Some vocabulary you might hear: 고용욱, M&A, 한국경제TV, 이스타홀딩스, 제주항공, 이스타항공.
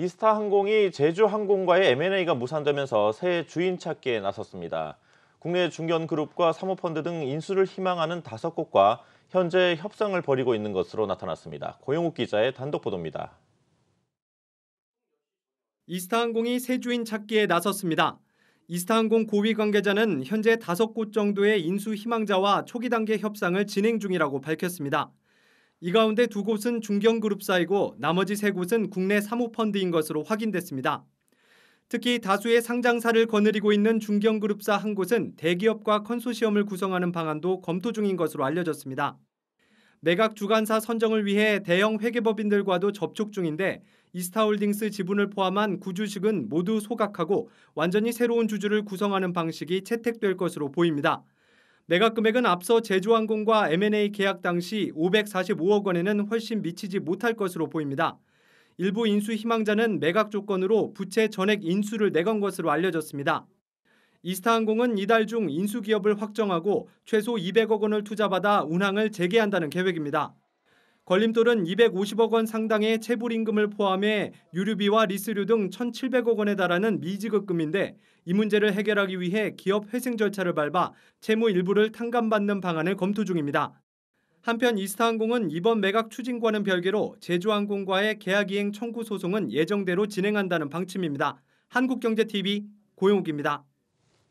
이스타항공이 제주항공과의 M&A가 무산되면서 새 주인 찾기에 나섰습니다. 국내 중견그룹과 사모펀드 등 인수를 희망하는 5곳과 현재 협상을 벌이고 있는 것으로 나타났습니다. 고용욱 기자의 단독 보도입니다. 이스타항공이 새 주인 찾기에 나섰습니다. 이스타항공 고위 관계자는 현재 5곳 정도의 인수 희망자와 초기 단계 협상을 진행 중이라고 밝혔습니다. 이 가운데 2곳은 중견그룹사이고 나머지 3곳은 국내 사모펀드인 것으로 확인됐습니다. 특히 다수의 상장사를 거느리고 있는 중견그룹사 1곳은 대기업과 컨소시엄을 구성하는 방안도 검토 중인 것으로 알려졌습니다. 매각 주관사 선정을 위해 대형 회계법인들과도 접촉 중인데 이스타홀딩스 지분을 포함한 구주식은 모두 소각하고 완전히 새로운 주주를 구성하는 방식이 채택될 것으로 보입니다. 매각 금액은 앞서 제주항공과 M&A 계약 당시 545억 원에는 훨씬 미치지 못할 것으로 보입니다. 일부 인수 희망자는 매각 조건으로 부채 전액 인수를 내건 것으로 알려졌습니다. 이스타항공은 이달 중 인수 기업을 확정하고 최소 200억 원을 투자받아 운항을 재개한다는 계획입니다. 걸림돌은 250억 원 상당의 체불임금을 포함해 유류비와 리스료 등 1,700억 원에 달하는 미지급금인데 이 문제를 해결하기 위해 기업 회생 절차를 밟아 채무 일부를 탕감받는 방안을 검토 중입니다. 한편 이스타항공은 이번 매각 추진과는 별개로 제주항공과의 계약이행 청구 소송은 예정대로 진행한다는 방침입니다. 한국경제TV 고용욱입니다.